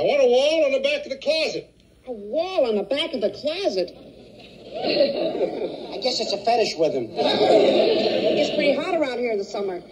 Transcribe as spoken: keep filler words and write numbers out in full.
I want a wall on the back of the closet. A wall on the back of the closet? I guess it's a fetish with him. It gets pretty hot around here in the summer.